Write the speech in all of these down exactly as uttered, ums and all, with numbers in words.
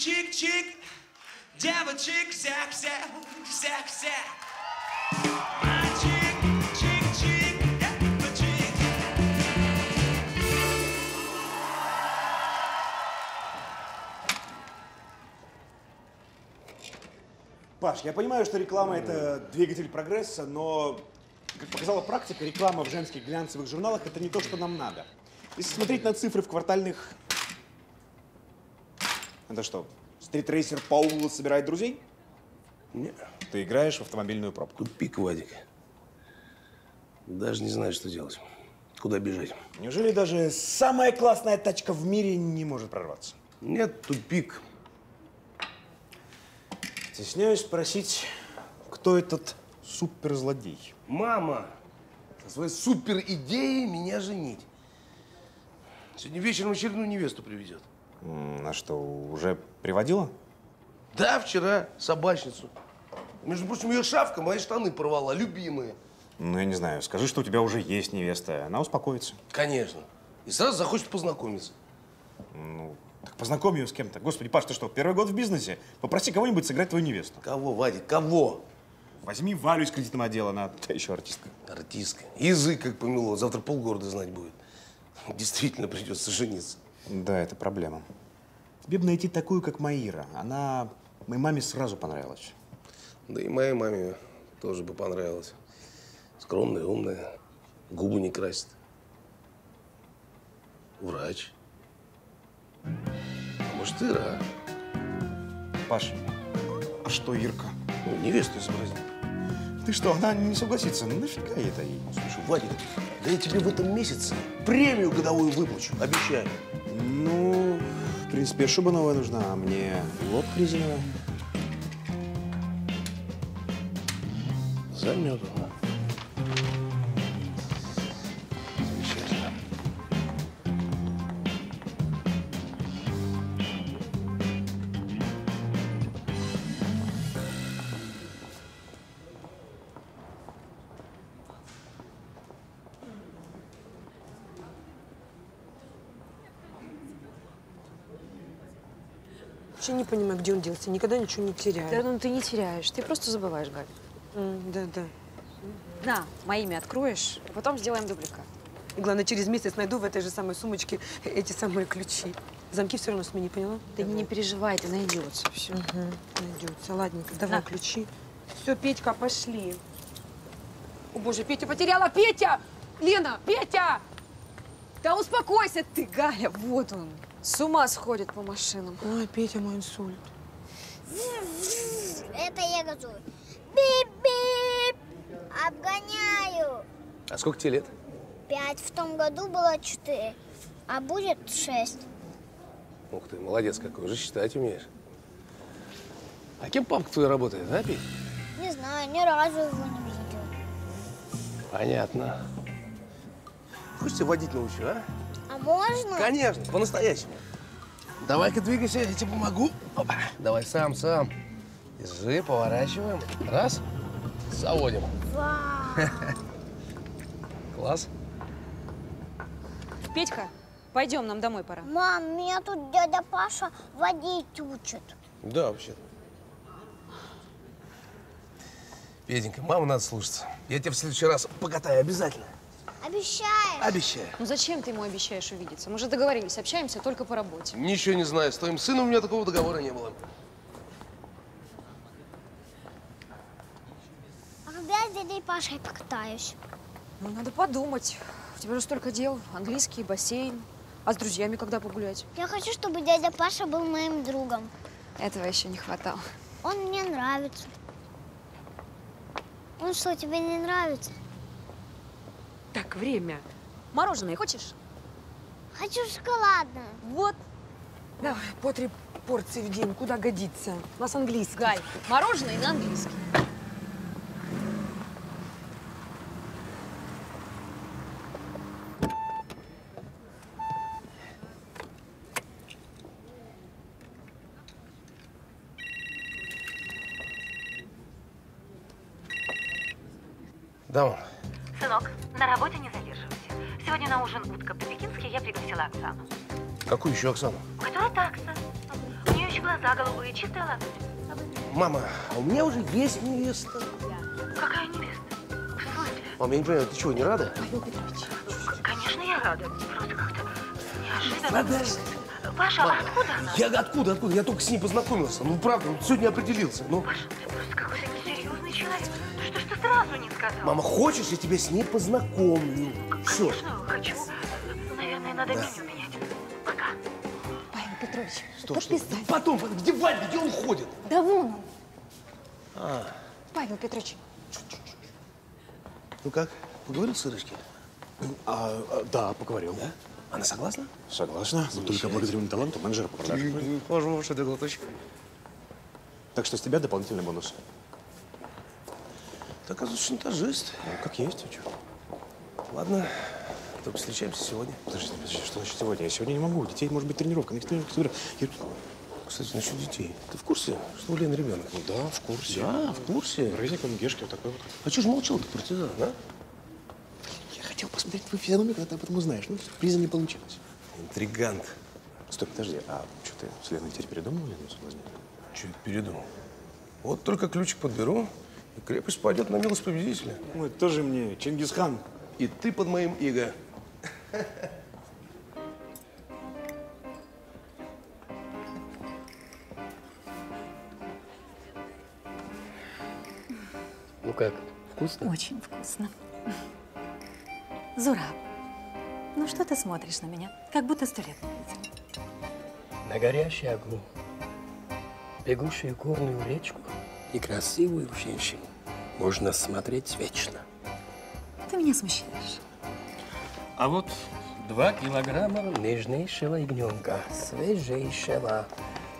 чик-чик, девочек всех-всех, всех-всех. А чик-чик-чик, девочек. Паш, я понимаю, что реклама – это двигатель прогресса, но, как показала практика, реклама в женских глянцевых журналах – это не то, что нам надо. Если смотреть на цифры в квартальных… Это что, стритрейсер Паула собирает друзей? Нет. Ты играешь в автомобильную пробку. Тупик, Вадик. Даже не знаю, что делать. Куда бежать. Неужели даже самая классная тачка в мире не может прорваться? Нет, тупик. Стесняюсь спросить, кто этот суперзлодей? Мама! Со своей суперидеей меня женить. Сегодня вечером очередную невесту привезет. А что, уже приводила? Да, вчера собачницу. Между прочим, ее шавка мои штаны порвала, любимые. Ну, я не знаю, скажи, что у тебя уже есть невеста, она успокоится. Конечно. И сразу захочет познакомиться. Ну, так познакомь ее с кем-то. Господи, Паш, ты что, первый год в бизнесе? Попроси кого-нибудь сыграть твою невесту. Кого, Вадик, кого? Возьми Валю из кредитного отдела, она та еще артистка. Артистка. Язык как помело, завтра полгорода знать будет. Действительно придется жениться. Да, это проблема. Тебе бы найти такую, как Маира. Она моей маме сразу понравилась. Да и моей маме тоже бы понравилась. Скромная, умная, губы не красит. Врач. А может, Ира? Паш, а что Ирка? Ну, невесту изобразил. Ты что, она не согласится? Нафига это ей? Слушай, Вадик, да я тебе в этом месяце премию годовую выплачу, обещаю. Ну, в принципе, шуба новая нужна, а мне лоб резиновый. Заметно. Замечательно. Вообще не понимаю, где он делся. Никогда ничего не теряю. Да, ну ты не теряешь. Ты просто забываешь, Галь. Mm, да, да. На, моими откроешь, а потом сделаем дубликат. И главное, через месяц найду в этой же самой сумочке эти самые ключи. Замки все равно с меня не поняла? Да не переживай, это найдется все. Угу, найдется. Ладненько, давай ключи. Все, Петька, пошли. О, боже, Петя потеряла! Петя! Лена, Петя! Да успокойся ты, Галя, вот он. С ума сходит по машинам. Ой, Петя мой инсульт. Это я готова. Бип-бип! Обгоняю! А сколько тебе лет? Пять. В том году было четыре, а будет шесть. Ух ты, молодец какой, уже считать умеешь. А кем папка твой работает, а, Петь? Не знаю, ни разу его не видел. Понятно. Хочешь, тебя водить научу, а? А можно? Конечно, по-настоящему. Давай-ка двигайся, я тебе помогу. Опа. Давай сам, сам. Держи, поворачиваем. Раз. Заводим. Вау. Класс. Петька, пойдем, нам домой пора. Мам, меня тут дядя Паша водить учит. Да, вообще-то. Петенька, маму надо слушаться. Я тебя в следующий раз покатаю обязательно. Обещаешь? Обещаю. Ну зачем ты ему обещаешь увидеться? Мы же договорились, общаемся только по работе. Ничего не знаю. С твоим сыном у меня такого договора не было. А когда я с дядей Пашей покатаюсь? Ну, надо подумать. У тебя же столько дел. Английский, бассейн. А с друзьями когда погулять? Я хочу, чтобы дядя Паша был моим другом. Этого еще не хватало. Он мне нравится. Он что, тебе не нравится? Так, время. Мороженое хочешь? Хочу шоколадное. Вот. Давай, по три порции в день. Куда годится? У нас английский. Галь, мороженое на английский. Давай. Сынок, на работе не задерживайся. Сегодня на ужин утка по-пекински я пригласила Оксану. Какую еще Оксану? Которая такса. У нее еще глаза голубые читала. Мама, а у меня уже есть невеста. Какая невеста? В смысле? Мама, я не понимаю, ты чего, не рада? Павел Петрович. Конечно, я рада. Просто как-то неожиданно. Подожди. Паша, Мама, откуда она? Я откуда, откуда? Я только с ней познакомился. Ну, правда, сегодня определился. Ну. Паша, ты просто какой-то несерьезный человек. Ну, что ж ты сразу не сказал? Мама, хочешь, я тебя с ней познакомлю? Все. Конечно, хочу. Наверное, надо да. меню менять. Пока. Павел Петрович, что, что? Потом, где Вадик, где он ходит? Да вон он. А. Павел Петрович. Ну как, поговорил с Ирочкой? А, а, да, поговорил. Да? Она согласна? Согласна. Но только благодаря таланту менеджера по продажам. Можем больше до глоточка. Так что с тебя дополнительный бонус. Ты, оказывается, шантажист. Ну, как есть, а что? Ладно, только встречаемся сегодня. Подождите, подождите, что значит сегодня? Я сегодня не могу. У детей может быть тренировка. На тренировках... Я... Кстати, насчет детей. Ты в курсе, что у Лены ребенок? Ну да, в курсе. Да, в курсе. Рызник, он гешки, вот такой вот. А что ж молчал-то, партизан, а? Я хотел посмотреть твою физиономию, когда ты об этом узнаешь. Ну, приза не получилось. Интригант. Стой, подожди, а что ты с Леной теперь передумал, Лену соблазнить? Че передумал? Вот только ключик подберу, и крепость пойдет на милость победителя. Ой, тоже мне Чингисхан. И ты под моим иго. Ну как, вкусно? Очень вкусно. Зураб, ну что ты смотришь на меня? Как будто сто лет не видел. На горящие огни, бегущую горную речку и красивую женщину можно смотреть вечно. Ты меня смущаешь. А вот два килограмма нежнейшего ягненка, свежейшего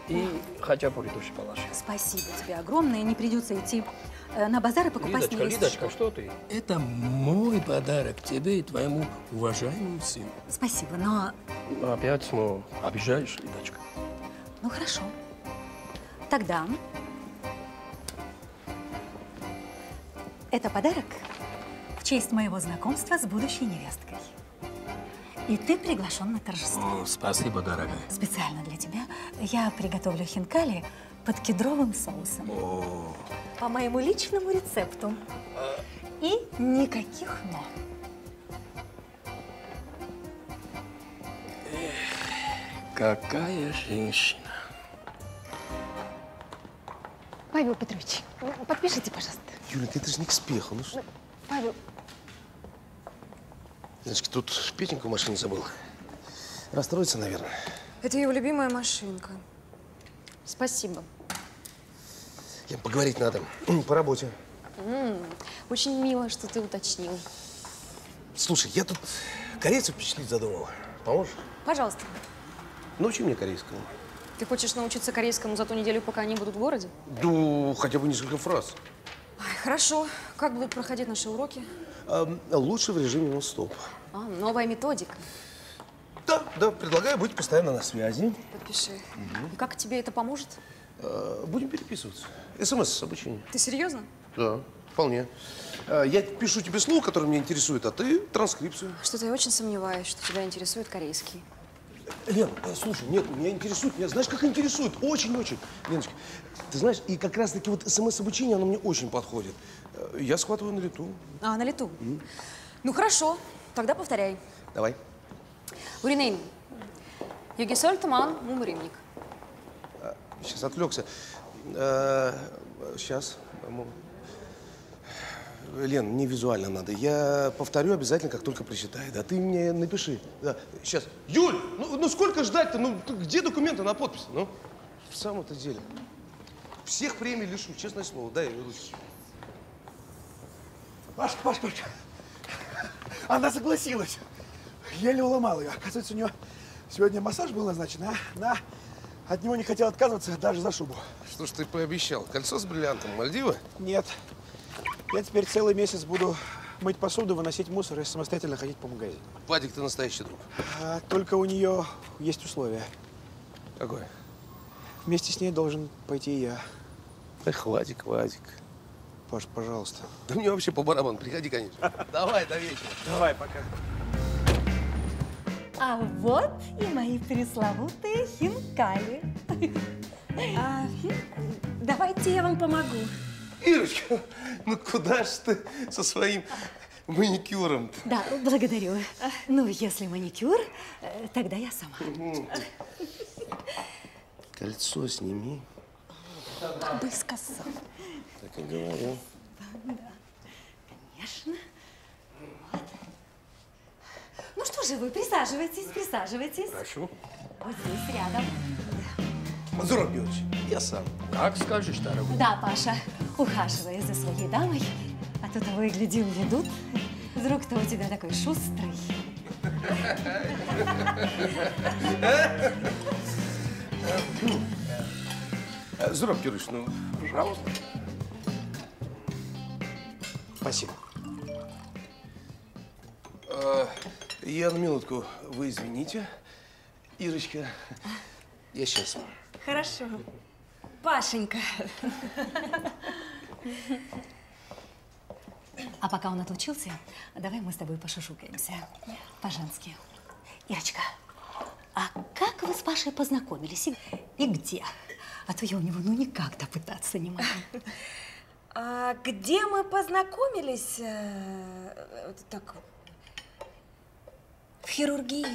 и хотя бы ритуши положи. Спасибо тебе огромное, не придется идти на базар и покупать невесточку. Лидочка, Лидочка, что ты? Это мой подарок тебе и твоему уважаемому сыну. Спасибо, но… Опять, ну, обижаешь, Лидочка. Ну, хорошо. Тогда… Это подарок в честь моего знакомства с будущей невесткой. И ты приглашен на торжество. О, спасибо, дорогая. Специально для тебя я приготовлю хинкали под кедровым соусом. О. По моему личному рецепту. А. И никаких «но». Эх, какая женщина. Павел Петрович, подпишите, пожалуйста. Юля, ты даже не к спеху. Ну, ну, Павел… Значит, тут Петеньку в машине забыл. Расстроится, наверное. Это его любимая машинка. Спасибо. Я поговорить надо. По работе. Mm, очень мило, что ты уточнил. Слушай, я тут корейцев впечатлить задумал. Поможешь? Пожалуйста. Научи мне корейскому. Ты хочешь научиться корейскому за ту неделю, пока они будут в городе? Да, хотя бы несколько фраз. Ой, хорошо. Как будут проходить наши уроки? А, лучше в режиме нон-стоп. А, новая методика. Да, да, предлагаю быть постоянно на связи. Подпиши. Угу. И как тебе это поможет? А, будем переписываться. СМС обучение. Ты серьезно? Да, вполне. А, я пишу тебе слово, которое меня интересует, а ты транскрипцию. Что-то я очень сомневаюсь, что тебя интересует корейский. Лен, слушай, нет, меня интересует, меня знаешь, как интересует, очень-очень. Леночка, ты знаешь, и как раз-таки вот СМС-обучение, оно мне очень подходит. Я схватываю на лету. А, на лету? Mm. Ну, хорошо, тогда повторяй. Давай. Уринейн, югисоль туман мумримник. Сейчас отвлекся. А, сейчас. Лен, мне визуально надо. Я повторю обязательно, как только прочитаю. Да ты мне напиши. Да. Сейчас. Юль, ну, ну сколько ждать-то? Ну где документы на подпись? Ну, в самом-то деле. Всех премий лишу, честное слово. Да, я лучше. Паш, Паш, Паш. Она согласилась. Еле уломал ее. Оказывается, у нее сегодня массаж был назначен, а? Да. От него не хотел отказываться даже за шубу. Что ж ты пообещал? Кольцо с бриллиантом? Мальдивы? Нет. Я теперь целый месяц буду мыть посуду, выносить мусор и самостоятельно ходить по магазину. Вадик, ты настоящий друг. А, только у нее есть условие. Какое? Вместе с ней должен пойти я. Эх, Вадик, Вадик. Паш, пожалуйста. Да мне вообще по барабану, приходи, конечно. Давай, до вечера. Давай, пока. А вот и мои пресловутые хинкали. А, давайте я вам помогу. Ирочка, ну куда ж ты со своим маникюром-то? Да, благодарю. Ну, если маникюр, тогда я сама. Кольцо сними. Бы сказал. Так и говорил. Да, да. Конечно. Вот. Ну что же вы, присаживайтесь, присаживайтесь. Прошу. Вот здесь, рядом. Зураб Георгиевич, я сам. Как скажешь, дорогой. Да, Паша, ухаживая за своей дамой, а то того и гляди уведут. Вдруг-то у тебя такой шустрый. Зураб Георгиевич, ну, пожалуйста. Спасибо. Я на минутку, вы извините, Ирочка. Я сейчас. Хорошо. Пашенька. А пока он отлучился, давай мы с тобой пошушукаемся. По-женски. Ирочка, а как вы с Пашей познакомились и, и где? А то я у него ну никак допытаться не могу. А где мы познакомились? Так, в хирургии.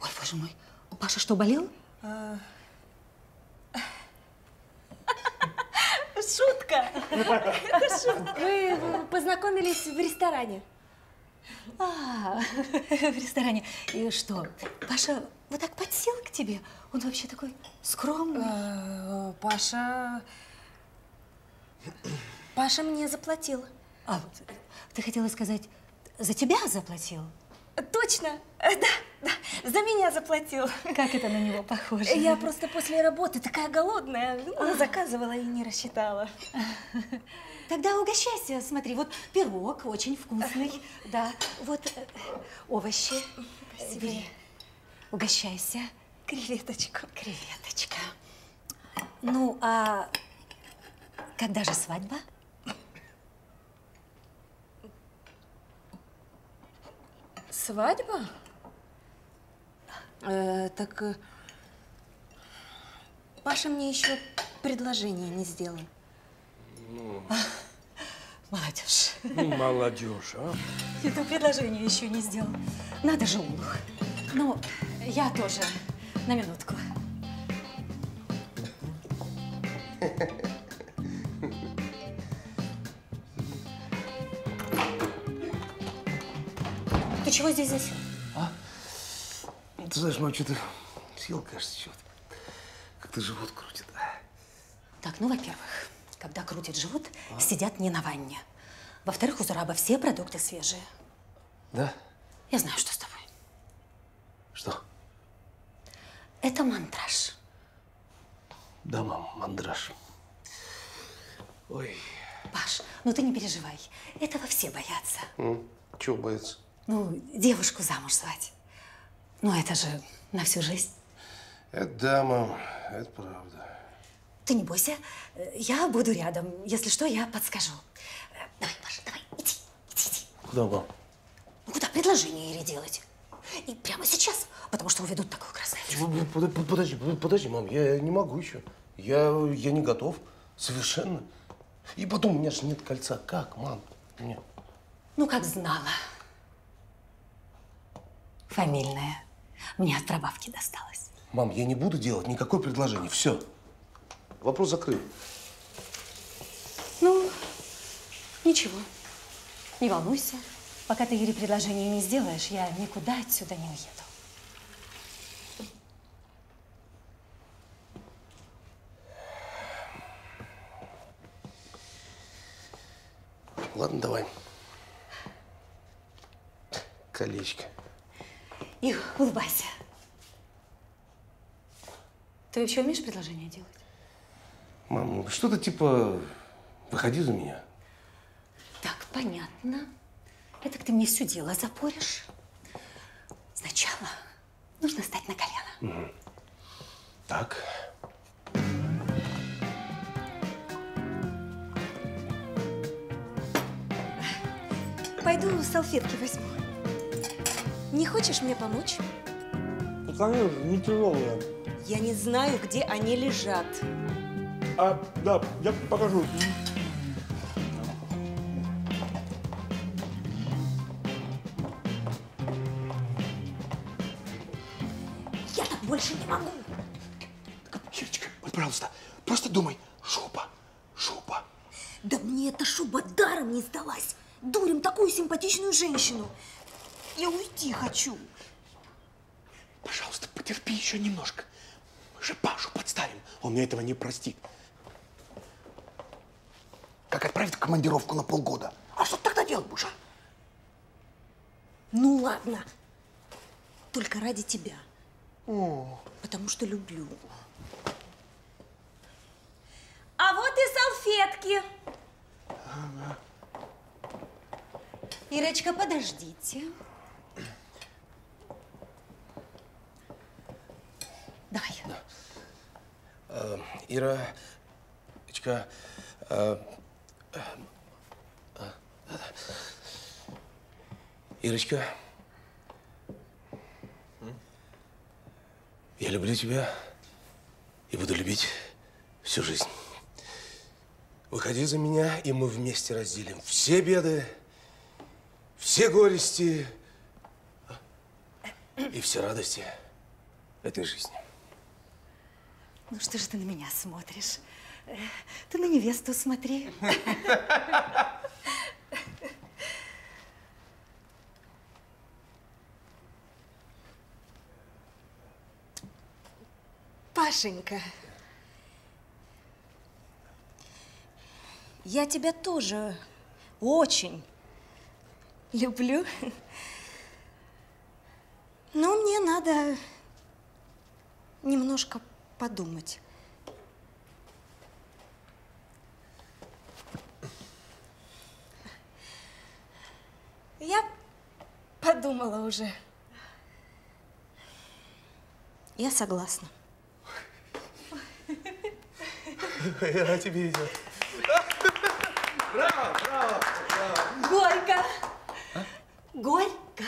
Ой, боже мой, Паша что, болел? Шутка! Это шутка. Мы познакомились в ресторане. А, в ресторане. И что, Паша вот так подсел к тебе? Он вообще такой скромный. Паша… Паша мне заплатил. А, ты хотела сказать, за тебя заплатил? Точно, да, да, за меня заплатил. Как это на него похоже? Я просто после работы такая голодная, ну, заказывала и не рассчитала. Тогда угощайся, смотри, вот пирог очень вкусный, да, вот овощи. Спасибо. Бери. Угощайся. Креветочку. Креветочка. Ну, а когда же свадьба? Свадьба? Э, так э, Паша мне еще предложение не сделал. Ну. А, молодежь. Ну, молодежь, а? Это предложение еще не сделал. Надо же умных. Ну, я тоже. На минутку. Чего здесь засел? А? Ты знаешь, мам, что-то съел, кажется, чего-то. Как-то живот крутит. Так, ну, во-первых, когда крутит живот, а? Сидят не на ванне. Во-вторых, у Зураба все продукты свежие. Да? Я знаю, что с тобой. Что? Это мандраж. Да, мам, мандраж. Ой. Паш, ну ты не переживай. Этого все боятся. М? Чего боятся? Ну, девушку замуж звать. Ну, это же на всю жизнь. Это да, мам, это правда. Ты не бойся, я буду рядом. Если что, я подскажу. Давай, Паша, давай, иди, иди, иди. Куда, мам? Ну, куда предложение Ире делать? И прямо сейчас, потому что уведут такую красавицу. Подожди, подожди, подожди, мам, я не могу еще. Я, я не готов, совершенно. И потом, у меня же нет кольца. Как, мам? Нет. Ну, как знала. Фамильная. Мне от прабабки досталось. Мам, я не буду делать никакое предложение. Все. Вопрос закрыт. Ну, ничего. Не волнуйся. Пока ты Ире предложение не сделаешь, я никуда отсюда не уеду. Ладно, давай. Колечко. И улыбайся. Ты вообще умеешь предложение делать? Мам, что-то типа «выходи за меня». Так, понятно. Это ты мне все дело запоришь. Сначала нужно стать на колено. Угу. Так. Пойду салфетки возьму. Не хочешь мне помочь? Ну, конечно, не тяжелая. Я не знаю, где они лежат. А, да, я покажу. Я так больше не могу. Ирочка, вот, пожалуйста, просто думай. Шуба, шуба. Да мне эта шуба даром не сдалась. Дурим такую симпатичную женщину. Я уйти хочу. Пожалуйста, потерпи еще немножко. Мы же Пашу подставим. Он мне этого не простит. Как отправить в командировку на полгода? А что ты тогда делать будешь? Ну ладно. Только ради тебя. О. Потому что люблю. А вот и салфетки. Ага. Ирочка, подождите. Давай. Да. Э, Ира, Ирочка, э, э, э, э, Ирочка, я люблю тебя и буду любить всю жизнь. Выходи за меня, и мы вместе разделим все беды, все горести и все радости этой жизни. Ну что же ты на меня смотришь? Ты на невесту смотри. Пашенька, я тебя тоже очень люблю, но мне надо немножко подумать. Я подумала уже. Я согласна. Ира, тебе идет. Браво, браво, браво. Горько. А? Горько.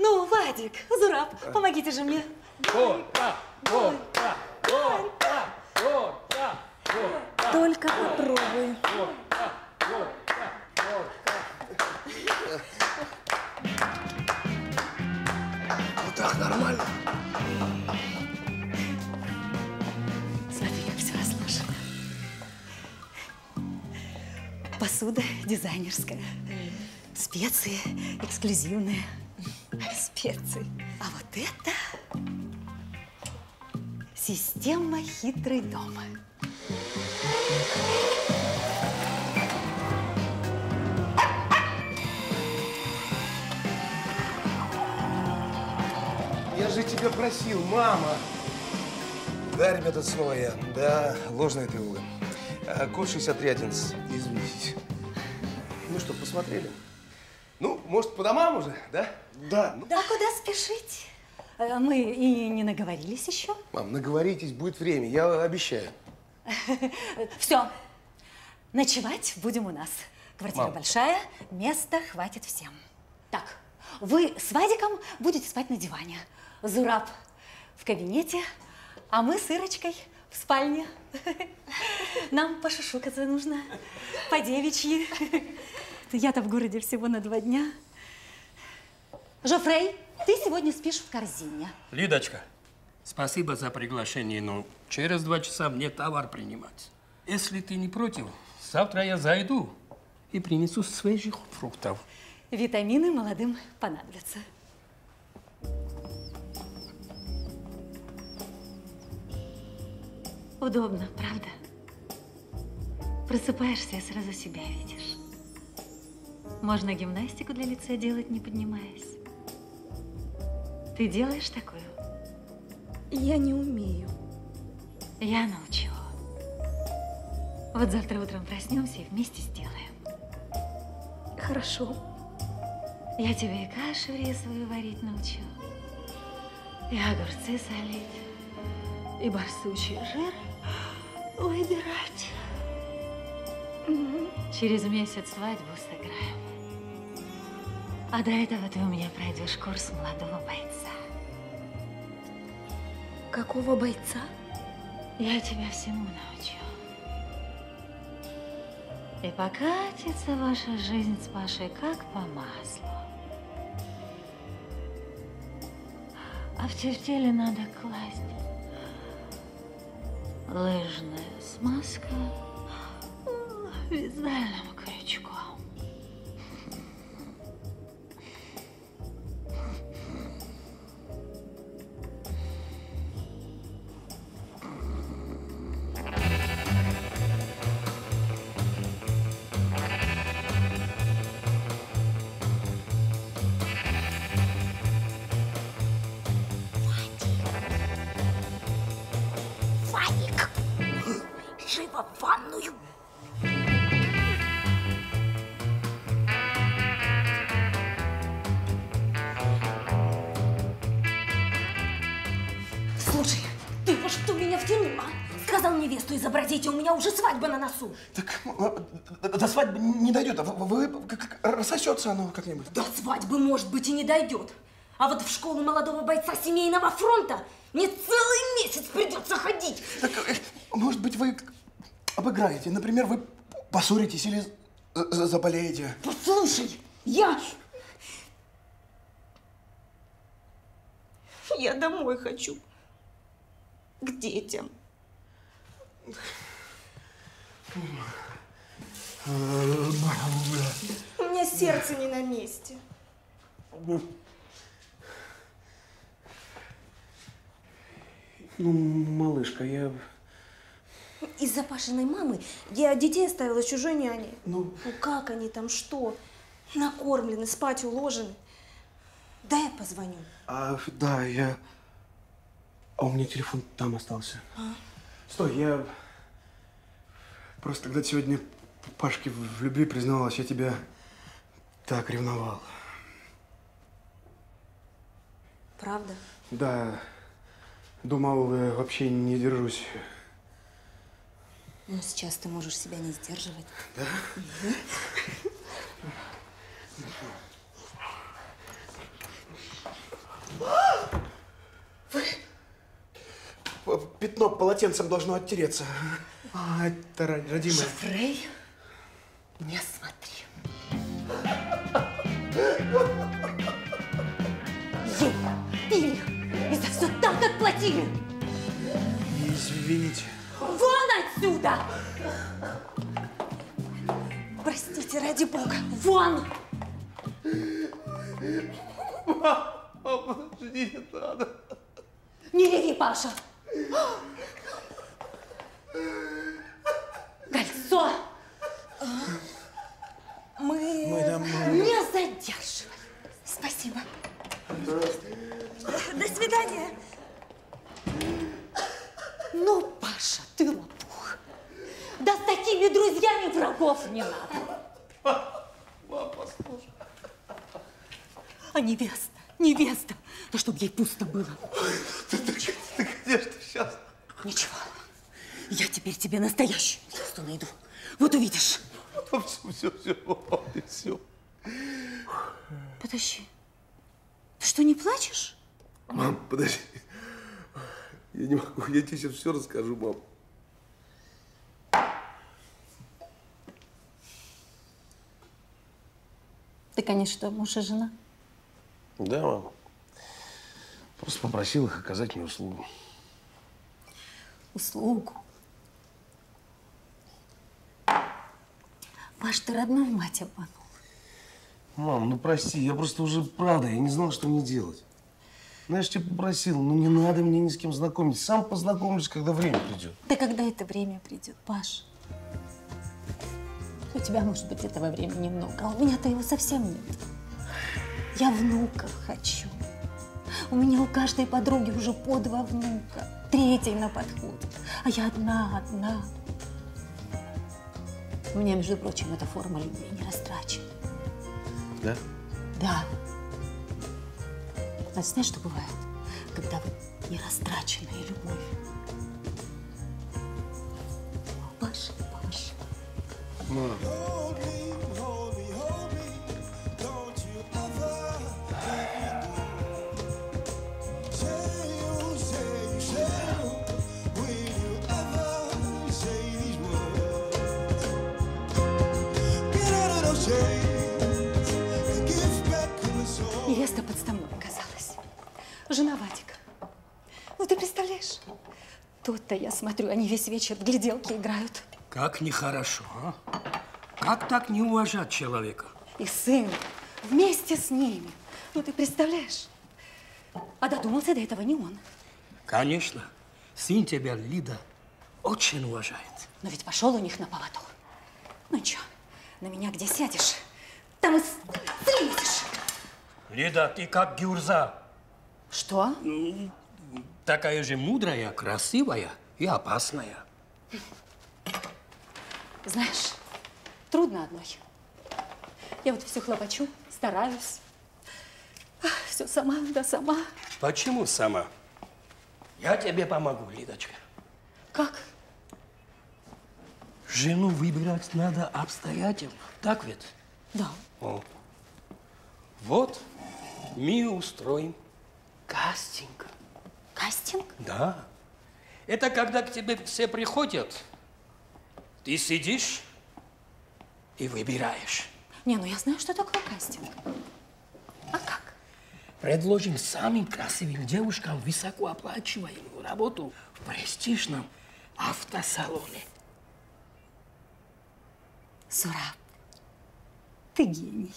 Ну, Вадик, Зураб, а? Помогите же мне. Горько, горько, горько, горько, горько. Только попробуй. Горько, горько, горько. Вот так нормально. Смотри, как все разложено. Посуда дизайнерская. Специи эксклюзивные. Специи. А вот это... Система «Хитрый дом». Я же тебя просил, мама. Да, ребята, это снова я. Да, ложная тревога. Код шестьдесят три одиннадцать. Извините. Ну что, посмотрели? Ну, может, по домам уже, да? Да. Ну. Да куда спешить? Мы и не наговорились еще. Мам, наговоритесь, будет время, я обещаю. Все. Ночевать будем у нас. Квартира большая, места хватит всем. Так, вы с Вадиком будете спать на диване. Зураб в кабинете, а мы с Ирочкой в спальне. Нам пошушукаться нужно, по-девичьи. Я-то в городе всего на два дня. Жофрей, ты сегодня спишь в корзине. Лидочка, спасибо за приглашение, но через два часа мне товар принимать. Если ты не против, завтра я зайду и принесу свежих фруктов. Витамины молодым понадобятся. Удобно, правда? Просыпаешься и сразу себя видишь. Можно гимнастику для лица делать, не поднимаясь. Ты делаешь такую? Я не умею. Я научила. Вот завтра утром проснемся и вместе сделаем. Хорошо. Я тебе и кашу рисовую варить научу, и огурцы солить, и барсучий жир выбирать. Угу. Через месяц свадьбу сыграем. А до этого ты у меня пройдешь курс молодого бойца. Какого бойца? Я тебя всему научу. И покатится ваша жизнь с Пашей как по маслу. А в тефтеле надо класть лыжная смазка вязальным крючком. Изобразите, у меня уже свадьба на носу. Так до свадьбы не дойдет, а вы, вы как, рассосется оно как-нибудь. До свадьбы, может быть, и не дойдет. А вот в школу молодого бойца семейного фронта мне целый месяц придется ходить. Так, может быть, вы обыграете. Например, вы поссоритесь или заболеете. Послушай, я... Я домой хочу. К детям. У меня сердце не на месте. Ну, малышка, я... Из-за Пашиной мамы я детей оставила чужой няней. Ну... ну как они там, что? Накормлены, спать уложены. Да, я позвоню. А, да, я... А у меня телефон там остался. А? Стой, я просто когда сегодня Пашке в любви призналась, я тебя так ревновал. Правда? Да. Думал, я вообще не держусь. Ну, сейчас ты можешь себя не сдерживать. Да? Вы... Пятно полотенцем должно оттереться. А, это родимая. Жофрей, не смотри. Ей пили. И за все так отплатили. Извините. Вон отсюда! Простите, ради бога. Вон! Мама, подожди, не надо. Не реви, Паша. Кольцо! Мы... Мы домой. Не задерживай. Спасибо. До свидания. Ну, Паша, ты лопух. Да с такими друзьями врагов не надо. Папа, слушай. А невеста, невеста. Да чтоб ей пусто было. Ты, ты, ты, ты где ж ты сейчас? Ничего. Я теперь тебе настоящую невесту найду. Вот увидишь. Все, все, все, все. Подожди. Ты что, не плачешь? Мам, подожди. Я не могу. Я тебе сейчас все расскажу, мам. Так они что, муж и жена? Да, мам. Просто попросил их оказать мне услугу. Услугу? Паш, ты родную мать обманул. Мам, ну прости, я просто уже правда, я не знал, что мне делать. Знаешь, я попросил, ну не надо мне ни с кем знакомиться. Сам познакомлюсь, когда время придет. Да когда это время придет, Паш? У тебя, может быть, этого времени много, а у меня-то его совсем нет. Я внуков хочу. У меня у каждой подруги уже по два внука, третий на подходе, а я одна, одна. У меня, между прочим, эта форма любви не растрачена. Да? Да. А знаешь, что бывает, когда вы не растраченная любовь? Паша, Паша. Мама. Yeah. Невеста под стамбом оказалась. Жена Вадика. Ну ты представляешь? Тут-то я смотрю, они весь вечер в гляделки играют. Как нехорошо, а? Как так не уважать человека? И сын вместе с ними. Ну ты представляешь? А додумался до этого не он. Конечно. Сын тебя, Лида, очень уважает. Но ведь пошел у них на поводу. Ну ничего, на меня где сядешь, там и слезешь. Лида, ты как Гюрза. Что? Такая же мудрая, красивая и опасная. Знаешь, трудно одной. Я вот все хлопочу, стараюсь. Все сама, да сама. Почему сама? Я тебе помогу, Лидочка. Как? Жену выбирать надо обстоятельно, так ведь? Да. О. Вот мы устроим кастинг. Кастинг? Да. Это когда к тебе все приходят, ты сидишь и выбираешь. Не, ну я знаю, что такое кастинг. А как? Предложим самым красивым девушкам высокооплачиваемую работу в престижном автосалоне. Зураб, ты гений.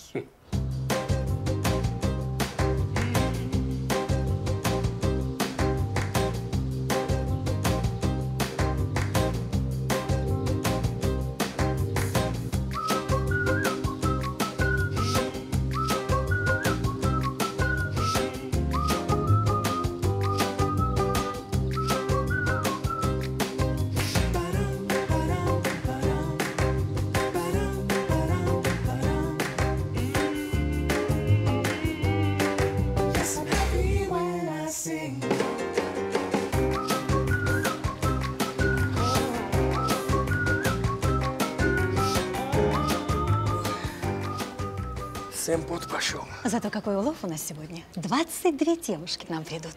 Всем пот пошел. Зато какой улов у нас сегодня. двадцать две девушки к нам придут.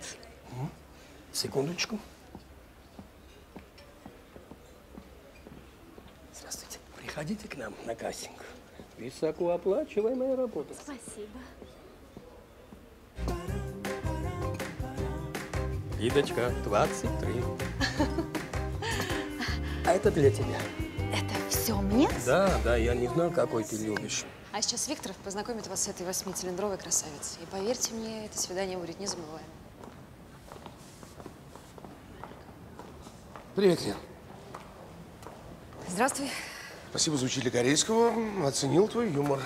Секундочку. Здравствуйте. Приходите к нам на кастинг. Высокооплачиваемая работа. Спасибо. Лидочка, двадцать три. А это для тебя. Это все мне? Да, да, я не знал, какой ты любишь. А сейчас Викторов познакомит вас с этой восьмицилиндровой красавицей. И поверьте мне, это свидание будет незабываемым. Привет, Лен. Здравствуй. Спасибо за учителя корейского. Оценил твой юмор.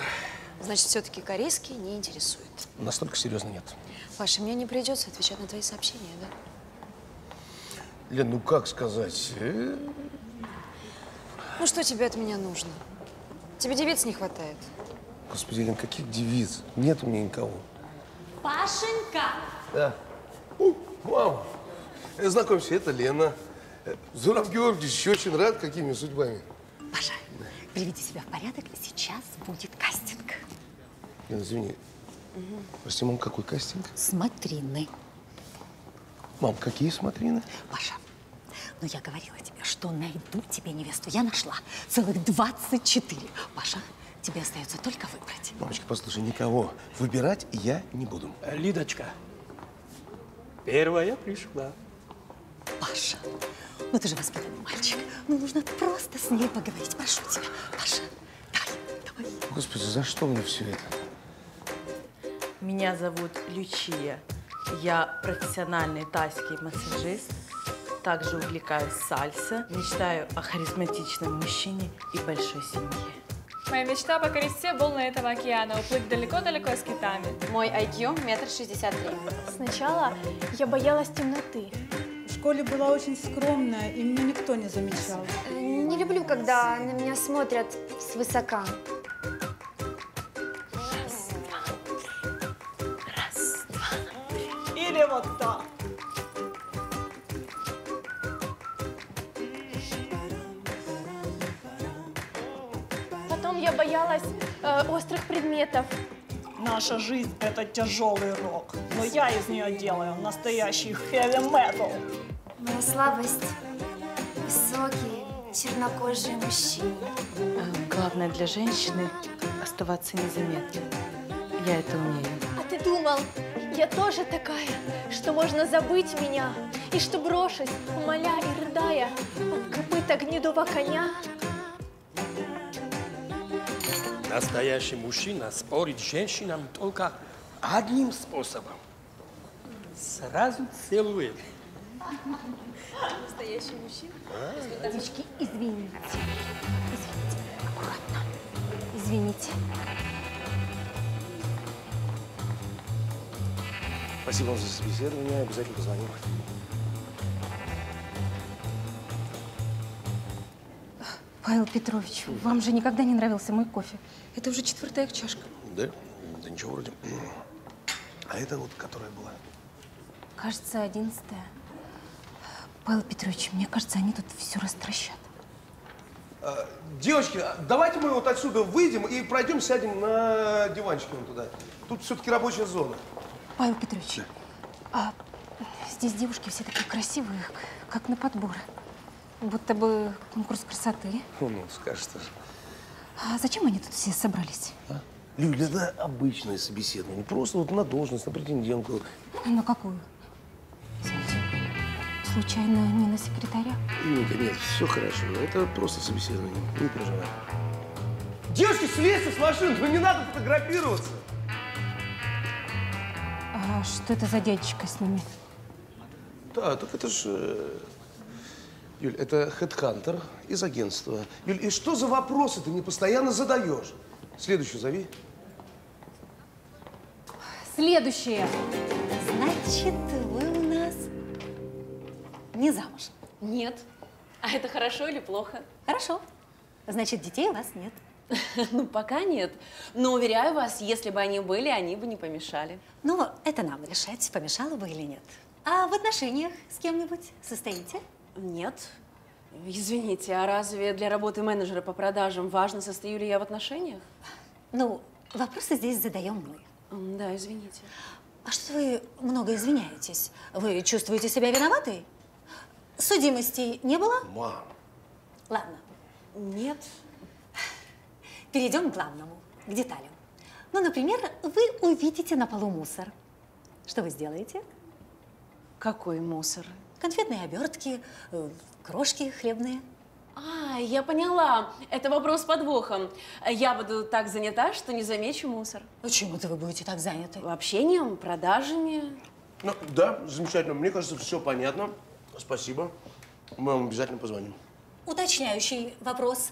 Значит, все-таки корейский не интересует. Настолько серьезно нет. Паша, мне не придется отвечать на твои сообщения, да? Лен, ну как сказать? Ну что тебе от меня нужно? Тебе девиц не хватает. Господи, Лен, каких девиц? Нет у меня никого. Пашенька! Да. У, вау! Знакомься, это Лена. Зураб Георгиевич, очень рад, какими судьбами. Паша, да. Приведи себя в порядок, сейчас будет кастинг. Лен, извини. Угу. Прости, мам, какой кастинг? Смотрины. Мам, какие смотрины? Паша. Но я говорила тебе, что найду тебе невесту. Я нашла целых двадцать четыре. Паша, тебе остается только выбрать. Мамочка, послушай, никого выбирать я не буду. Лидочка, первая пришла. Паша, ну ты же воспитанный мальчик. Ну нужно просто с ней поговорить. Прошу тебя, Паша, дай, давай. Господи, за что мне все это? Меня зовут Лючия. Я профессиональный тайский массажист. Также увлекаюсь сальсо, мечтаю о харизматичном мужчине и большой семье. Моя мечта покорить все волны этого океана, уплыть далеко-далеко с китами. Мой ай кью метр шестьдесят три. Сначала я боялась темноты. В школе была очень скромная, и меня никто не замечал. Не люблю, когда на меня смотрят свысока. Раз, два, раз, два, три. Или вот так. Я боялась э, острых предметов. Наша жизнь – это тяжелый рок, но я из нее делаю настоящий хэви-метал. Моя слабость – высокие, темнокожие мужчины. Главное для женщины оставаться незаметной. Я это умею. А ты думал, я тоже такая, что можно забыть меня, и что, брошусь, умоля и рыдая, от копыта гнедого коня? Настоящий мужчина спорит с женщинам только одним способом. Сразу целует. Настоящий мужчина? А, девочки, извините. Извините. Аккуратно. Извините. Спасибо вам за собеседование. Обязательно позвоню. Павел Петрович, вам же никогда не нравился мой кофе. Это уже четвертая чашка. Да? Да ничего вроде. А это вот, которая была? Кажется, одиннадцатая. Павел Петрович, мне кажется, они тут все растращат. А, девочки, давайте мы вот отсюда выйдем и пройдем, сядем на диванчик вон туда. Тут все-таки рабочая зона. Павел Петрович, да. А здесь девушки все такие красивые, как на подбор. Будто бы конкурс красоты. Ну, скажешь-то же. А зачем они тут все собрались? А? Люди, это обычное собеседование. Просто вот на должность, на претендентку. На какую? Извините, случайно не на секретаря? Нет, нет, все хорошо. Это просто собеседование. Не переживай. Девушки, слезьте с машины, ну не надо фотографироваться. А что это за дядечка с ними? Да, так это же... Юль, это хедхантер из агентства. Юль, и что за вопросы ты мне постоянно задаешь? Следующую зови. Следующее. Значит, вы у нас не замуж? Нет. А это хорошо или плохо? Хорошо. Значит, детей у вас нет? Ну, пока нет. Но, уверяю вас, если бы они были, они бы не помешали. Ну, это нам решать, помешало бы или нет. А в отношениях с кем-нибудь состоите? Нет. Извините, а разве для работы менеджера по продажам важно, состою ли я в отношениях? Ну, вопросы здесь задаем мы. Да, извините. А что вы много извиняетесь? Вы чувствуете себя виноватой? Судимостей не было? Мам. Ладно. Нет. Перейдем к главному, к деталям. Ну, например, вы увидите на полу мусор. Что вы сделаете? Какой мусор? Конфетные обертки, крошки хлебные. А, я поняла. Это вопрос с подвохом. Я буду так занята, что не замечу мусор. Почему-то вы будете так заняты? Общением, продажами. Ну, да, замечательно. Мне кажется, все понятно. Спасибо. Мы вам обязательно позвоним. Уточняющий вопрос.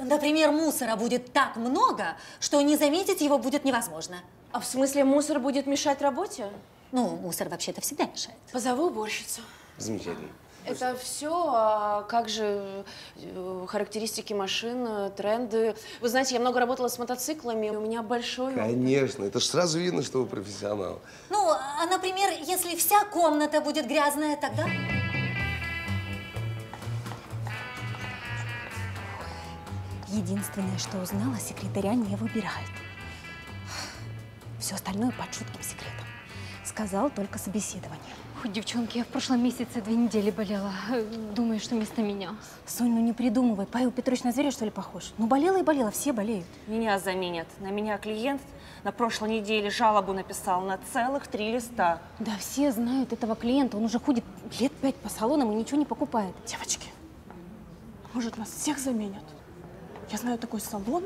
Например, мусора будет так много, что не заметить его будет невозможно. А в смысле, мусор будет мешать работе? Ну, мусор вообще-то всегда мешает. Позову уборщицу. Замечательно. Это все, а как же характеристики машин, тренды. Вы знаете, я много работала с мотоциклами, у меня большой... Конечно, это же сразу видно, что вы профессионал. Ну, а, например, если вся комната будет грязная, тогда... Единственное, что узнала, секретаря не выбирает. Все остальное под жутким секретом. Сказал только собеседование. Девчонки, я в прошлом месяце две недели болела. Думаю, что место меня. Сонь, ну не придумывай. Павел Петрович на зверя, что ли, похож? Ну, болела и болела, все болеют. Меня заменят. На меня клиент на прошлой неделе жалобу написал на целых три листа. Да, все знают этого клиента. Он уже ходит лет пять по салонам и ничего не покупает. Девочки, может, нас всех заменят? Я знаю такой салон,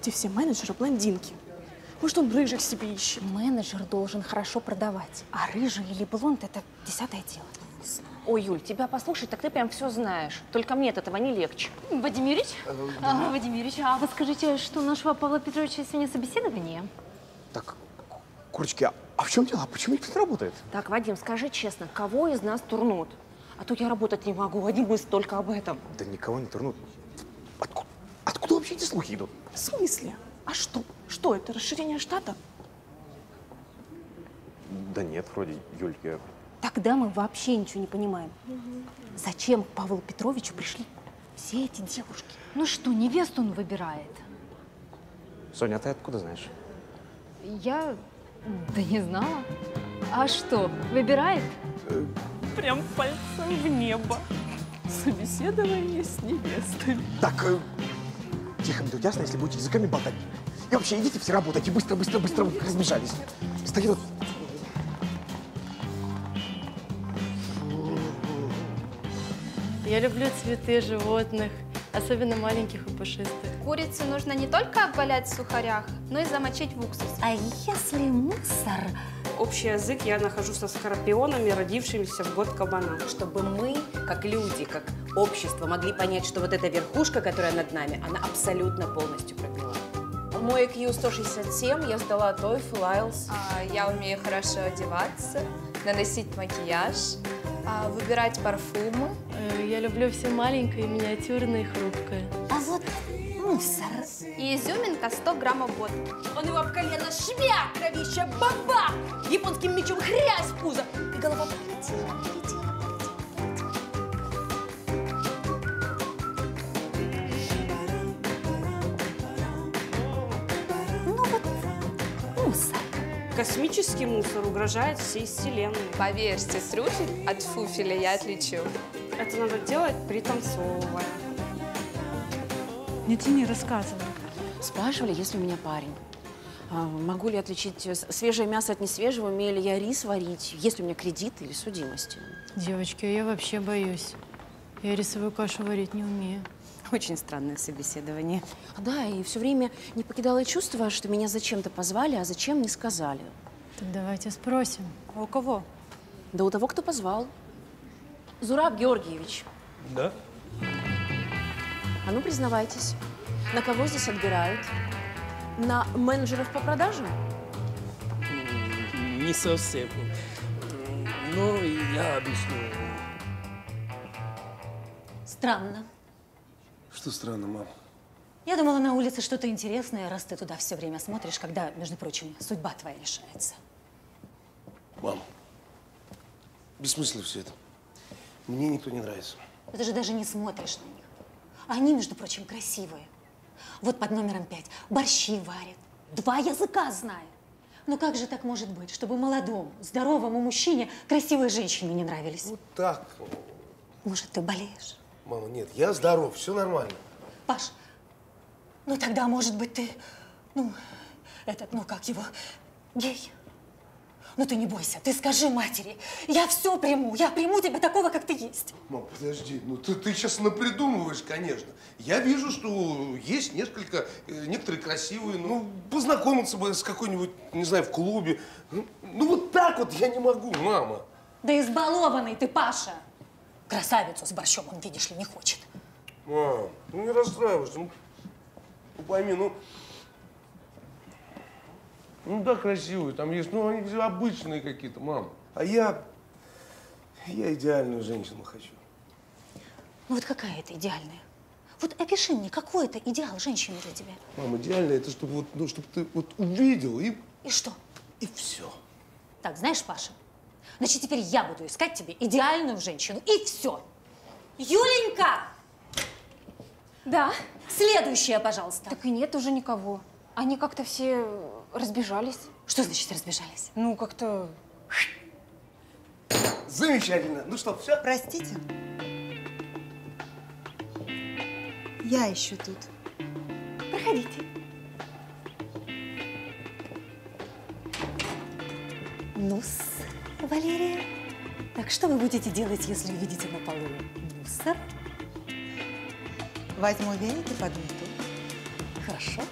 где все менеджеры блондинки. Может, он рыжих себе ищет? Менеджер должен хорошо продавать, а рыжий или блонд – это десятое дело. Ой, Юль, тебя послушать, так ты прям все знаешь. Только мне от этого не легче. Вадим Юрьевич? А, Вадим Юрьевич, а вы скажите, что нашего Павла Петровича сегодня собеседование? Так, курочки, а, а в чем дело? Почему никто не работает? Так, Вадим, скажи честно, кого из нас турнут? А то я работать не могу, один мысль только об этом. Да никого не турнут. Откуда, откуда вообще эти слухи идут? В смысле? А что? Что это? Расширение штата? Да нет, вроде, Юль, я... Тогда мы вообще ничего не понимаем. Угу. Зачем к Павлу Петровичу пришли все эти девушки? Ну что, невесту он выбирает? Соня, а ты откуда знаешь? Я... да не знала. А что, выбирает? Прям пальцем в небо. Собеседование с невестами. Так, э, тихо, мне тут ясно, если будете языками болтать. И вообще, идите все работайте, быстро, быстро, быстро разбежались. Стоит. Я люблю цветы животных, особенно маленьких и пушистых. Курицу нужно не только обвалять в сухарях, но и замочить в уксус. А если мусор? Общий язык я нахожу со скорпионами, родившимися в год кабана. Чтобы мы, как люди, как общество, могли понять, что вот эта верхушка, которая над нами, она абсолютно полностью пропила. Мой ай кью сто шестьдесят семь, я сдала TOEFL, айлс. А, я умею хорошо одеваться, наносить макияж, а, выбирать парфумы. Я люблю все маленькое, миниатюрное и хрупкое. А вот мусор. И изюминка сто граммов водки. Он его об колено шмяк, кровища, бабах! Японским мечом хрясь в пузо. И голова полетела, полетела, полетела, полетела. Ну вот мусор. Космический мусор угрожает всей вселенной. Поверьте, трюфель от фуфеля я отличу. Это надо делать, пританцовывая. Не тяни, рассказывай. Спрашивали, если у меня парень. А, могу ли отличить свежее мясо от несвежего, умею ли я рис варить, есть ли у меня кредиты или судимости? Девочки, я вообще боюсь. Я рисовую кашу варить не умею. Очень странное собеседование. Да, и все время не покидало чувство, что меня зачем-то позвали, а зачем не сказали. Так давайте спросим. А у кого? Да у того, кто позвал. Зураб Георгиевич. Да? А ну, признавайтесь, на кого здесь отбирают? На менеджеров по продажам? Не совсем. Но я объясню. Странно. Что странно, мам? Я думала, на улице что-то интересное, раз ты туда все время смотришь, когда, между прочим, судьба твоя решается. Мам, бессмысленно все это. Мне никто не нравится. Ты же даже не смотришь на них. Они, между прочим, красивые. Вот под номером пять борщи варят. Два языка знают. Но как же так может быть, чтобы молодому, здоровому мужчине красивые женщины не нравились? Вот так. Может, ты болеешь? Мама, нет, я здоров, все нормально. Паш, ну тогда, может быть, ты, ну, этот, ну как его, гей? Ну ты не бойся, ты скажи матери, я все приму, я приму тебя такого, как ты есть. Мам, подожди, ну ты, ты сейчас напридумываешь, конечно. Я вижу, что есть несколько, некоторые красивые, ну познакомиться бы с какой-нибудь, не знаю, в клубе. Ну, ну вот так вот я не могу, мама. Да избалованный ты, Паша. Красавицу с борщом он, видишь ли, не хочет. Мам, ну не расстраивайся, ну пойми, ну… Ну да, красивые там есть, но они обычные какие-то, мам. А я, я идеальную женщину хочу. Ну вот какая это идеальная? Вот опиши мне, какой это идеал женщины для тебя? Мам, идеальная это, чтобы вот, ну, чтобы ты вот увидел и… И что? И все. Так, знаешь, Паша, значит, теперь я буду искать тебе идеальную женщину, и все. Юленька! Да? Следующая, пожалуйста. Так и нет уже никого. Они как-то все разбежались. Что значит разбежались? Ну, как-то… Замечательно. Ну что, все? Простите. Я еще тут. Проходите. Ну-с, Валерия. Так что вы будете делать, если увидите на полу мусор? Возьму веник и подмету. Хорошо.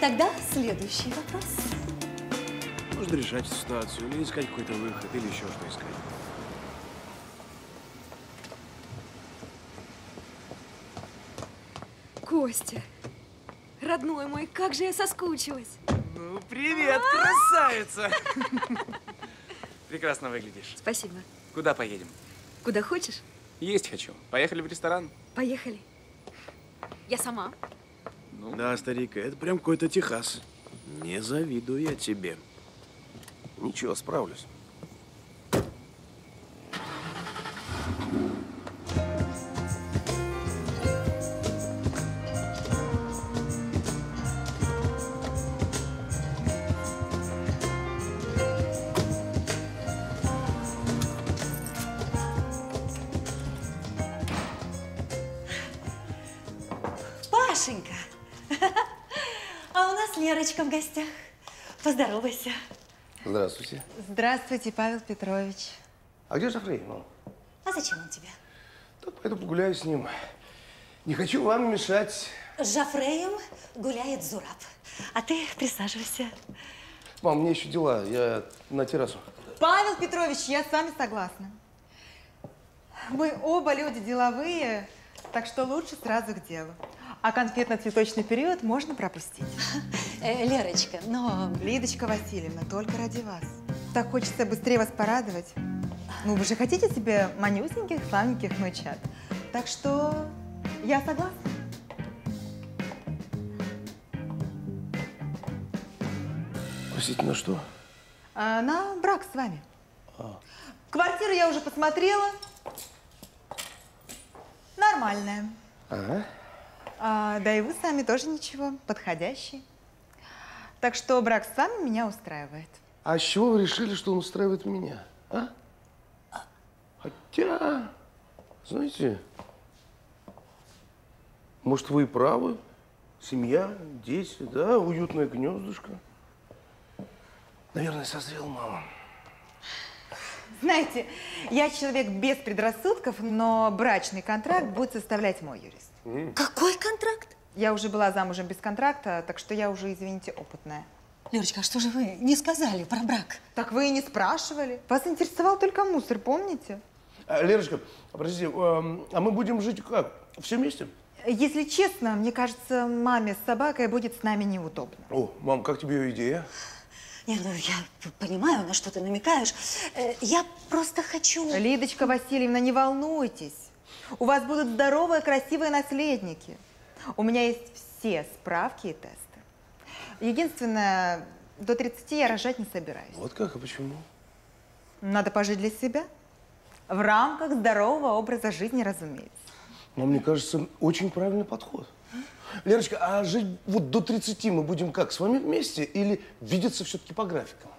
Тогда следующий вопрос. Нужно решать ситуацию, или искать какой-то выход, или еще что искать. Костя, родной мой, как же я соскучилась. Ну, привет, красавица! Прекрасно выглядишь. Спасибо. Куда поедем? Куда хочешь? Есть хочу. Поехали в ресторан? Поехали. Я сама. Ну. Да, старик, это прям какой-то Техас. Не завидую я тебе. Ничего, справлюсь. Пашенька. А у нас Лерочка в гостях. Поздоровайся. Здравствуйте. Здравствуйте, Павел Петрович. А где Жофрей, мам? А зачем он тебе? Да, пойду погуляю с ним. Не хочу вам мешать. С Жофреем гуляет Зураб. А ты присаживайся. Мам, у меня еще дела. Я на террасу. Павел Петрович, я с вами согласна. Мы оба люди деловые, так что лучше сразу к делу. А конфетно-цветочный период можно пропустить. Лерочка, но… Лидочка Васильевна, только ради вас. Так хочется быстрее вас порадовать. Ну, вы же хотите себе манюсеньких, славненьких внучат. Так что я согласна. Простите, на что? А, на брак с вами. А. Квартиру я уже посмотрела. Нормальная. Ага. А, да и вы сами тоже ничего, подходящий. Так что брак с вами меня устраивает. А с чего вы решили, что он устраивает меня? А? Хотя, знаете, может, вы и правы. Семья, дети, да, уютное гнездышко. Наверное, созрел мама. Знаете, я человек без предрассудков, но брачный контракт будет составлять мой юрист. Mm. Какой контракт? Я уже была замужем без контракта, так что я уже, извините, опытная. Лерочка, а что же вы не сказали про брак? Так вы и не спрашивали. Вас интересовал только мусор, помните? А, Лерочка, простите, а мы будем жить как? Все вместе? Если честно, мне кажется, маме с собакой будет с нами неудобно. О, мам, как тебе ее идея? Не, ну, я понимаю, на что ты намекаешь. Я просто хочу… Лидочка Васильевна, не волнуйтесь. У вас будут здоровые, красивые наследники. У меня есть все справки и тесты. Единственное, до тридцати я рожать не собираюсь. Вот как? А почему? Надо пожить для себя. В рамках здорового образа жизни, разумеется. Но мне кажется, очень правильный подход. Лерочка, а жить вот до тридцати мы будем как, с вами вместе или видеться все-таки по графикам?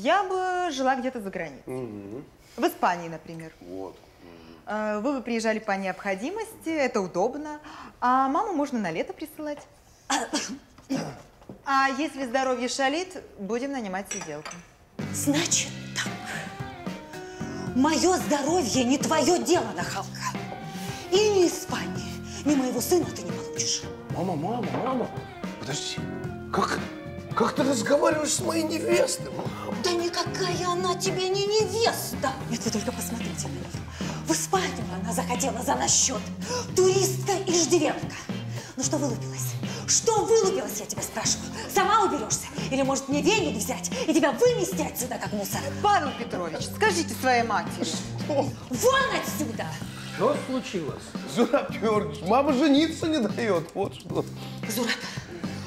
Я бы жила где-то за границей. Угу. В Испании, например. Вот. Угу. Вы бы приезжали по необходимости, это удобно. А маму можно на лето присылать. А если здоровье шалит, будем нанимать сиделку. Значит так. Мое здоровье не твое дело, нахалка. И не Испания. Ни моего сына ты не получишь. Мама, мама, мама, подожди. Как, как ты разговариваешь с моей невестой? Мама? Да никакая она тебе не невеста. Нет, вы только посмотрите на нее. В Испанию она захотела за наш счет. Туристка и иждивенка. Ну что вылупилась? Что вылупилась, я тебя спрашиваю? Сама уберешься? Или, может, мне денег взять и тебя вымести отсюда, как мусор? Павел Петрович, скажите своей матери. Что? Вон отсюда! Что случилось? Зураб Георгиевич, мама жениться не дает, вот что. Зураб,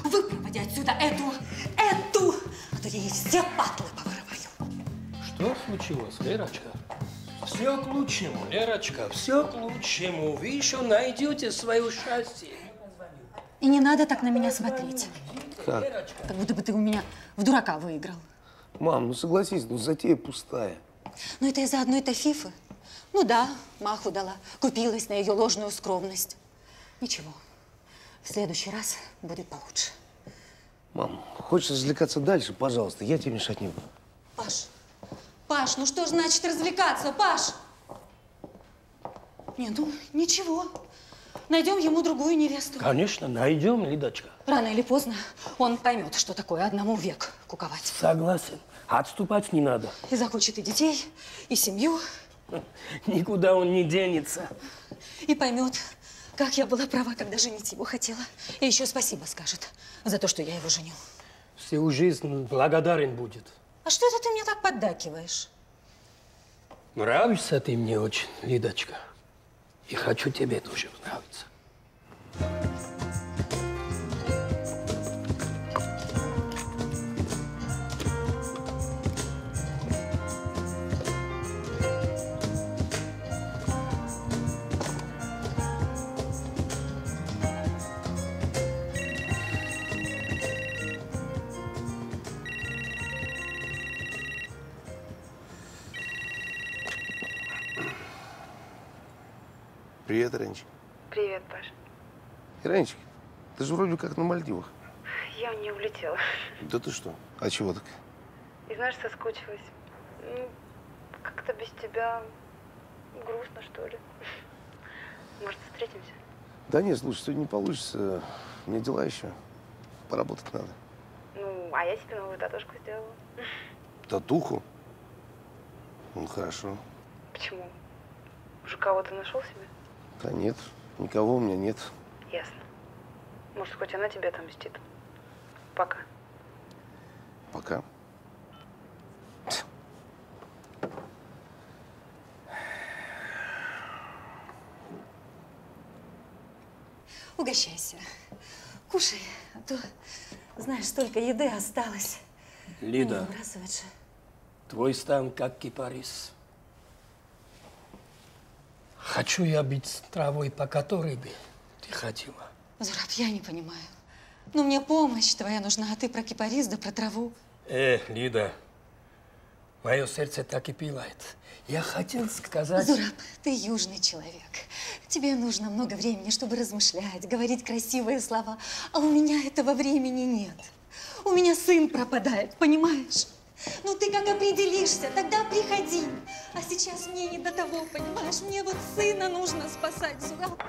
выпроводи отсюда эту, эту, а то я ей все патлы повырываю. Что случилось, Лерочка? Все к лучшему, Лерочка, все к лучшему. Вы еще найдете свое счастье. И не надо так на меня смотреть. Как? Как будто бы ты у меня в дурака выиграл. Мам, ну согласись, ну затея пустая. Ну это из-за одной-то фифы. Ну да, маху дала, купилась на ее ложную скромность. Ничего, в следующий раз будет получше. Мам, хочешь развлекаться дальше, пожалуйста, я тебе мешать не буду. Паш, Паш, ну что же значит развлекаться, Паш? Не, ну ничего, найдем ему другую невесту. Конечно, найдем, Лидочка. Рано или поздно он поймет, что такое одному век куковать. Согласен, отступать не надо. И захочет и детей, и семью. Никуда он не денется. И поймет, как я была права, когда женить его хотела. И еще спасибо скажет за то, что я его женил. Всю жизнь благодарен будет. А что это ты мне так поддакиваешь? Нравишься ты мне очень, Лидочка. И хочу тебе тоже нравиться. Привет, Ренчик. Привет, Паш. Ренчик, Ты же вроде как на Мальдивах. Я не улетела. Да ты что? А чего так? И знаешь, соскучилась. Ну, как-то без тебя грустно, что ли. Может, встретимся? Да нет, слушай, сегодня не получится. У меня дела еще. Поработать надо. Ну, а я себе новую татушку сделала. Татуху? Ну, хорошо. Почему? Уже кого-то нашел себе? Да нет, никого у меня нет. Ясно. Может, хоть она тебя там мстит. Пока. Пока. Угощайся. Кушай, а то, знаешь, столько еды осталось. Лида, твой стан как кипарис. Хочу я бить травой, по которой бы ты хотела. Зураб, я не понимаю. Ну, мне помощь твоя нужна, а ты про кипарис да про траву. Эх, Лида, мое сердце так и пылает. Я хотел сказать… Зураб, ты южный человек. Тебе нужно много времени, чтобы размышлять, говорить красивые слова. А у меня этого времени нет. У меня сын пропадает, понимаешь? Ну, ты как определишься, тогда приходи. А сейчас мне не до того, понимаешь? Мне вот сына нужно спасать, Зураб.